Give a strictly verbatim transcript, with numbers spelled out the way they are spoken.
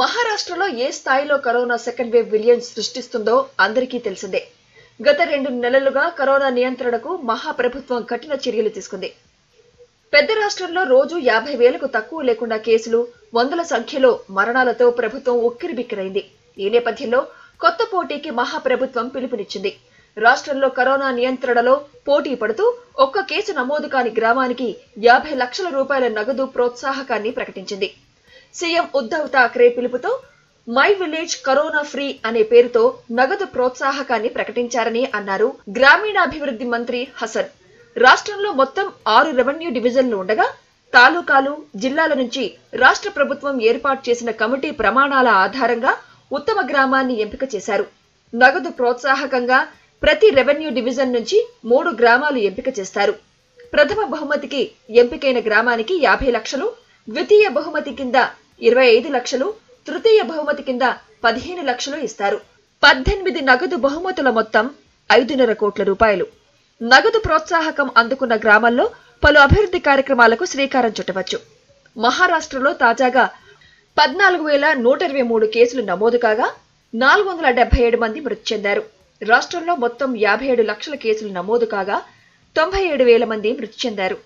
మహారాష్ట్రలో ఏ స్థాయిలో కరోనా సెకండ్ వేవ్ విలియన్స్ సృష్టిస్తుందో అందరికీ తెలిసిందే. గత రెండు నెలలుగా కరోనా నియంత్రణకు మహా ప్రభుత్వం కఠిన చర్యలు తీసుకుంది. పెద్ద రాష్ట్రంలో రోజు యాభై వేలకు తక్కువ లేకుండా కేసులు, వందల సంఖ్యలో మరణాలతో ప్రభుత్వం ఉక్కిరిబిక్కిరైంది. ఈ నేపథ్యంలో కొత్త పోటీకి మహా ప్రభుత్వం పిలుపునిచ్చింది. రాష్ట్రంలో కరోనా నియంత్రణలో పోటీ పడుతూ ఒక్క కేసు నమోదు కాని గ్రామానికి యాభై లక్షల రూపాయల నగదు ప్రోత్సాహకాన్ని ప్రకటించింది. సీఎం ఉద్ధవ్ ఠాక్రే పిలుపుతో మై విలేజ్ కరోనా ఫ్రీ అనే పేరుతో నగదు ప్రోత్సాహకాన్ని ప్రకటించారని అన్నారు గ్రామీణాభివృద్ధి మంత్రి హసన్. రాష్ట్రంలో మొత్తం ఆరు రెవెన్యూ డివిజన్లు ఉండగా తాలూకాలు, జిల్లాల నుంచి రాష్ట్ర ప్రభుత్వం ఏర్పాటు చేసిన కమిటీ ప్రమాణాల ఆధారంగా ఉత్తమ గ్రామాన్ని ఎంపిక చేశారు. నగదు ప్రోత్సాహకంగా ప్రతి రెవెన్యూ డివిజన్ నుంచి మూడు గ్రామాలు ఎంపిక చేస్తారు. ప్రథమ బహుమతికి ఎంపికైన గ్రామానికి యాభై లక్షలు, ద్వితీయ బహుమతి కింద ఇరవై ఐదు లక్షలు, తృతీయ బహుమతి కింద పదిహేను లక్షలు ఇస్తారు. పద్దెనిమిది నగదు బహుమతుల మొత్తం ఐదున్నర కోట్ల రూపాయలు. నగదు ప్రోత్సాహకం అందుకున్న గ్రామాల్లో పలు అభివృద్ధి కార్యక్రమాలకు శ్రీకారం చుట్టవచ్చు. మహారాష్ట్రలో తాజాగా పద్నాలుగు వేల నూట ఇరవై మూడు కేసులు నమోదు కాగా నాలుగు వందల డెబ్బై ఏడు మంది మృతి చెందారు. రాష్ట్రంలో మొత్తం యాభై ఏడు లక్షల కేసులు నమోదు కాగా తొంభై ఏడు వేల మంది మృతి చెందారు.